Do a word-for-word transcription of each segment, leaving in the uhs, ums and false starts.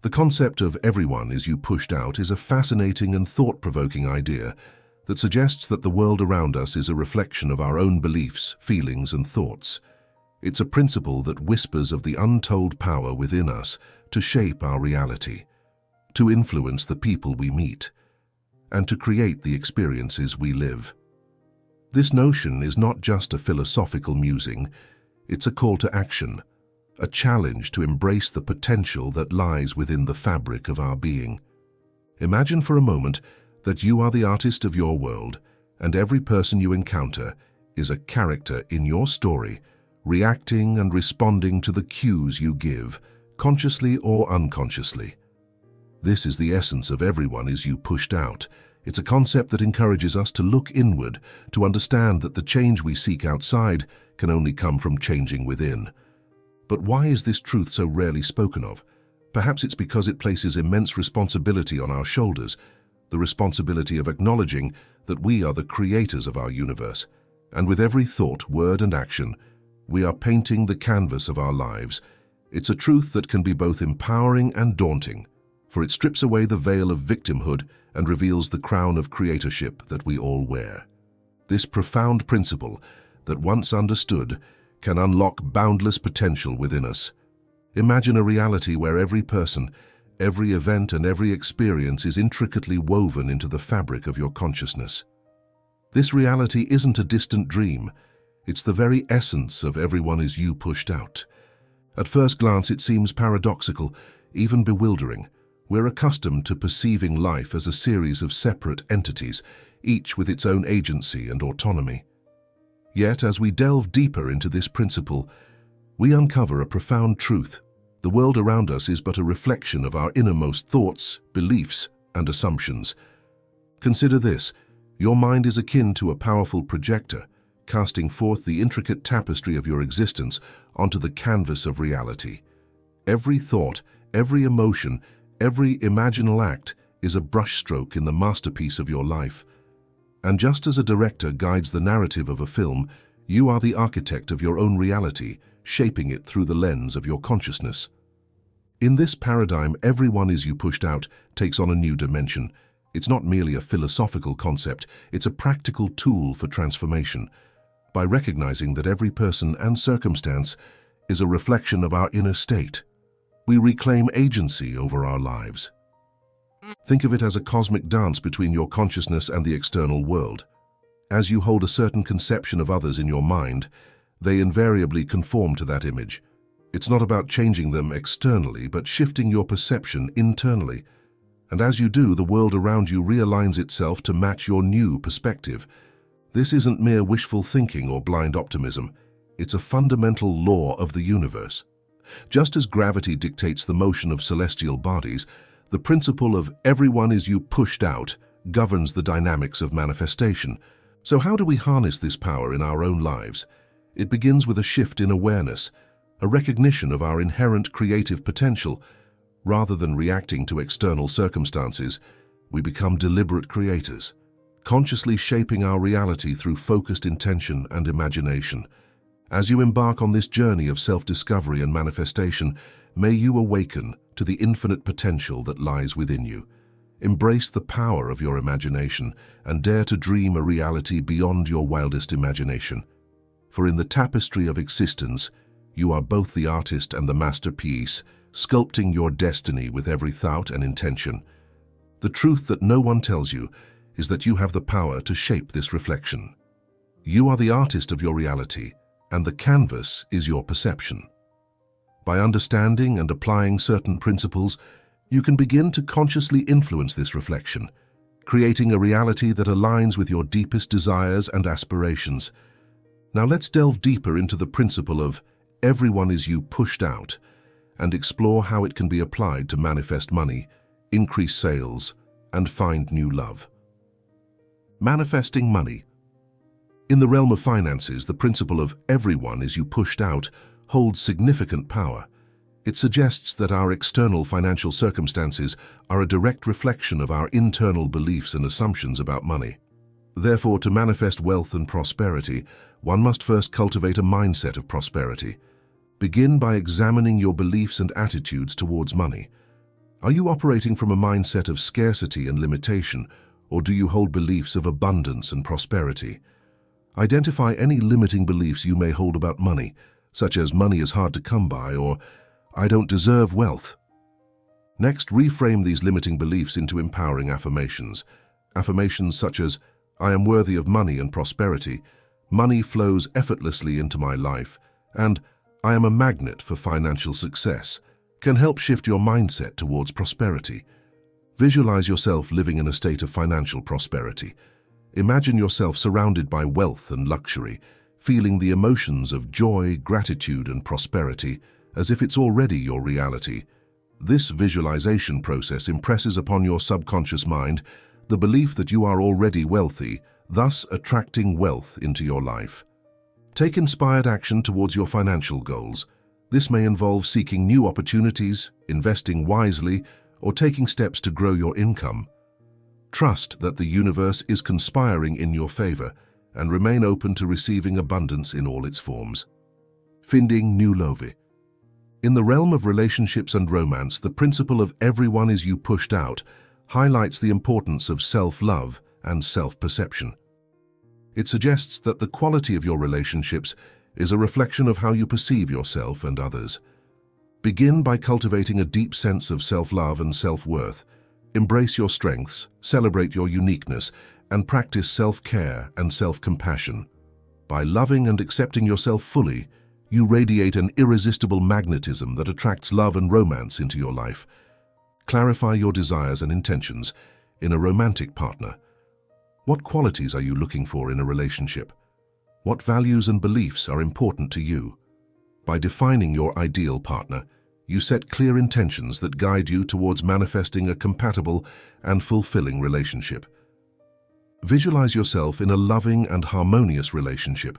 The concept of everyone is you pushed out is a fascinating and thought-provoking idea that suggests that the world around us is a reflection of our own beliefs, feelings, and thoughts. It's a principle that whispers of the untold power within us to shape our reality, to influence the people we meet, and to create the experiences we live. This notion is not just a philosophical musing, it's a call to action, a challenge to embrace the potential that lies within the fabric of our being. Imagine for a moment that you are the artist of your world, and every person you encounter is a character in your story, reacting and responding to the cues you give, consciously or unconsciously. This is the essence of everyone is you pushed out. It's a concept that encourages us to look inward, to understand that the change we seek outside can only come from changing within. But why is this truth so rarely spoken of? Perhaps it's because it places immense responsibility on our shoulders, the responsibility of acknowledging that we are the creators of our universe, and with every thought, word, and action, we are painting the canvas of our lives. It's a truth that can be both empowering and daunting, for it strips away the veil of victimhood and reveals the crown of creatorship that we all wear. This profound principle, that once understood, can unlock boundless potential within us. Imagine a reality where every person, every event, and every experience is intricately woven into the fabric of your consciousness. This reality isn't a distant dream. It's the very essence of everyone is you pushed out. At first glance, it seems paradoxical, even bewildering. We're accustomed to perceiving life as a series of separate entities, each with its own agency and autonomy. Yet, as we delve deeper into this principle, we uncover a profound truth. The world around us is but a reflection of our innermost thoughts, beliefs, and assumptions. Consider this: your mind is akin to a powerful projector, casting forth the intricate tapestry of your existence onto the canvas of reality. Every thought, every emotion, every imaginal act is a brushstroke in the masterpiece of your life. And just as a director guides the narrative of a film, you are the architect of your own reality, shaping it through the lens of your consciousness. In this paradigm, everyone is you pushed out takes on a new dimension. It's not merely a philosophical concept, it's a practical tool for transformation. By recognizing that every person and circumstance is a reflection of our inner state, we reclaim agency over our lives. Think of it as a cosmic dance between your consciousness and the external world. As you hold a certain conception of others in your mind, they invariably conform to that image. It's not about changing them externally, but shifting your perception internally. And as you do, the world around you realigns itself to match your new perspective. This isn't mere wishful thinking or blind optimism. It's a fundamental law of the universe. Just as gravity dictates the motion of celestial bodies, the principle of everyone is you pushed out governs the dynamics of manifestation. So how do we harness this power in our own lives? It begins with a shift in awareness, a recognition of our inherent creative potential. Rather than reacting to external circumstances, we become deliberate creators, consciously shaping our reality through focused intention and imagination. As you embark on this journey of self-discovery and manifestation, may you awaken to the infinite potential that lies within you. Embrace the power of your imagination and dare to dream a reality beyond your wildest imagination. For in the tapestry of existence, you are both the artist and the masterpiece, sculpting your destiny with every thought and intention. The truth that no one tells you is that you have the power to shape this reflection. You are the artist of your reality, and the canvas is your perception. By understanding and applying certain principles, you can begin to consciously influence this reflection, creating a reality that aligns with your deepest desires and aspirations. Now let's delve deeper into the principle of everyone is you pushed out and explore how it can be applied to manifest money, increase sales, and find new love. Manifesting money. In the realm of finances, the principle of everyone is you pushed out holds significant power. It suggests that our external financial circumstances are a direct reflection of our internal beliefs and assumptions about money. Therefore, to manifest wealth and prosperity, one must first cultivate a mindset of prosperity. Begin by examining your beliefs and attitudes towards money. Are you operating from a mindset of scarcity and limitation, or do you hold beliefs of abundance and prosperity? Identify any limiting beliefs you may hold about money, such as money is hard to come by or I don't deserve wealth. Next, reframe these limiting beliefs into empowering affirmations. Affirmations such as, I am worthy of money and prosperity, money flows effortlessly into my life, and I am a magnet for financial success, can help shift your mindset towards prosperity. Visualize yourself living in a state of financial prosperity. Imagine yourself surrounded by wealth and luxury, feeling the emotions of joy, gratitude, and prosperity as if it's already your reality. This visualization process impresses upon your subconscious mind the belief that you are already wealthy, thus attracting wealth into your life. Take inspired action towards your financial goals. This may involve seeking new opportunities, investing wisely, or taking steps to grow your income. Trust that the universe is conspiring in your favor and remain open to receiving abundance in all its forms. Finding new love. In the realm of relationships and romance, the principle of everyone is you pushed out highlights the importance of self-love and self-perception. It suggests that the quality of your relationships is a reflection of how you perceive yourself and others. Begin by cultivating a deep sense of self-love and self-worth. Embrace your strengths, celebrate your uniqueness, and practice self-care and self-compassion. By loving and accepting yourself fully, you radiate an irresistible magnetism that attracts love and romance into your life. Clarify your desires and intentions in a romantic partner. What qualities are you looking for in a relationship? What values and beliefs are important to you? By defining your ideal partner, you set clear intentions that guide you towards manifesting a compatible and fulfilling relationship. Visualize yourself in a loving and harmonious relationship.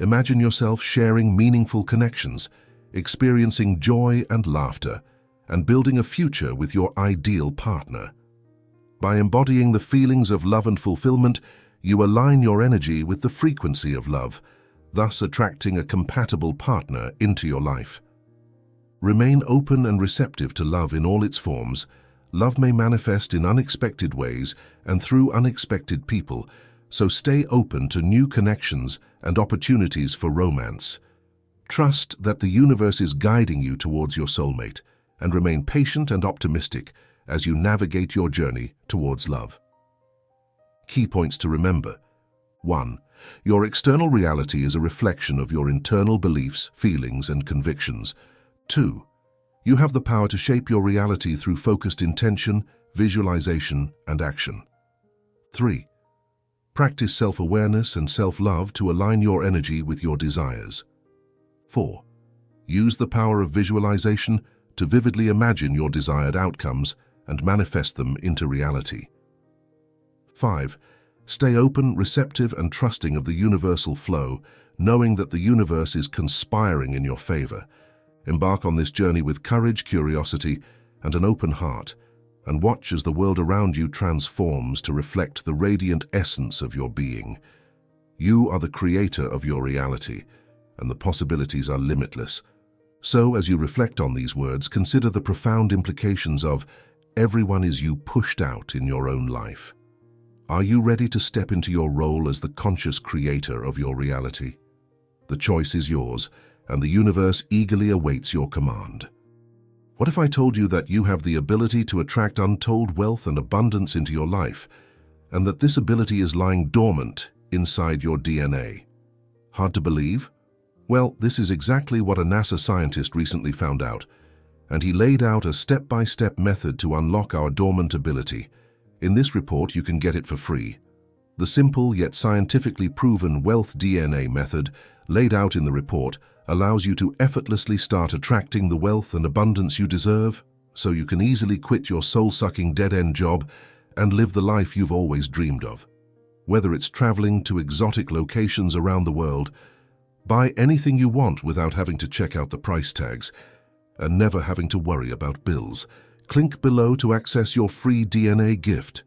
Imagine yourself sharing meaningful connections, experiencing joy and laughter, and building a future with your ideal partner. By embodying the feelings of love and fulfillment, you align your energy with the frequency of love, thus attracting a compatible partner into your life. Remain open and receptive to love in all its forms. Love may manifest in unexpected ways and through unexpected people, so stay open to new connections and opportunities for romance. Trust that the universe is guiding you towards your soulmate, and remain patient and optimistic as you navigate your journey towards love. Key points to remember. One. Your external reality is a reflection of your internal beliefs, feelings, and convictions. Two. You have the power to shape your reality through focused intention, visualization, and action. Three. Practice self-awareness and self-love to align your energy with your desires. Four. Use the power of visualization to vividly imagine your desired outcomes and manifest them into reality. Five. Stay open, receptive, and trusting of the universal flow, knowing that the universe is conspiring in your favor. Embark on this journey with courage, curiosity, and an open heart, and watch as the world around you transforms to reflect the radiant essence of your being. You are the creator of your reality, and the possibilities are limitless. So, as you reflect on these words, consider the profound implications of everyone is you pushed out in your own life. Are you ready to step into your role as the conscious creator of your reality? The choice is yours, and the universe eagerly awaits your command. What if I told you that you have the ability to attract untold wealth and abundance into your life, and that this ability is lying dormant inside your D N A? Hard to believe? Well, this is exactly what a NASA scientist recently found out, and he laid out a step-by-step method to unlock our dormant ability. In this report, you can get it for free. The simple yet scientifically proven wealth D N A method laid out in the report allows you to effortlessly start attracting the wealth and abundance you deserve, so you can easily quit your soul-sucking dead-end job and live the life you've always dreamed of. Whether it's traveling to exotic locations around the world, buy anything you want without having to check out the price tags, and never having to worry about bills. Click below to access your free D N A gift.